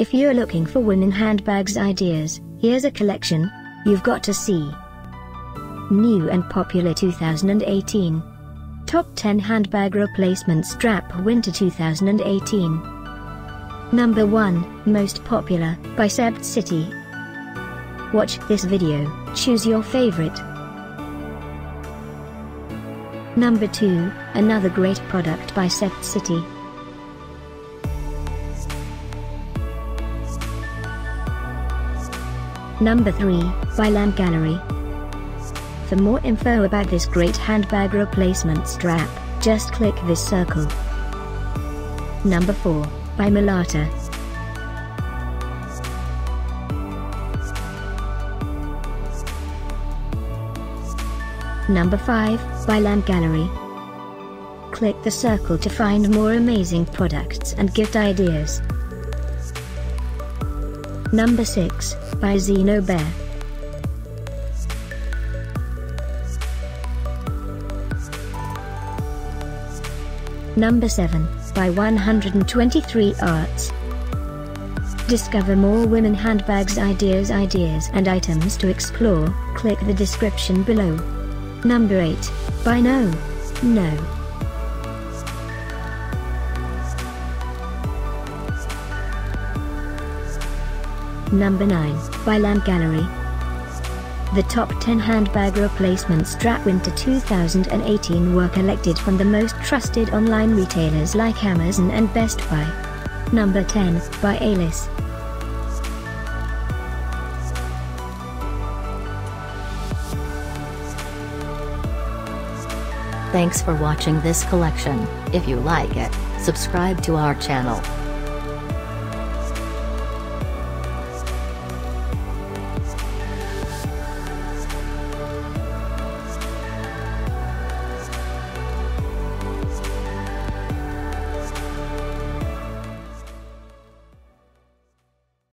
If you're looking for women handbags ideas, here's a collection you've got to see. New and popular 2018. Top 10 handbag replacement strap winter 2018. Number 1, most popular, by SeptCity. Watch this video, choose your favorite. Number 2, another great product by SeptCity. Number 3, by Lam Gallery. For more info about this great handbag replacement strap, just click this circle. Number 4, by Milata. Number 5, by Lam Gallery. Click the circle to find more amazing products and gift ideas. Number 6, by Zeno Bear. Number 7, by 123 Arts. Discover more women handbags ideas and items to explore, click the description below. Number 8, by No. Number 9, by Lam Gallery. The top 10 handbag replacement strap winter 2018 were collected from the most trusted online retailers like Amazon and Best Buy. Number 10, by Ayliss. Thanks for watching this collection. If you like it, subscribe to our channel.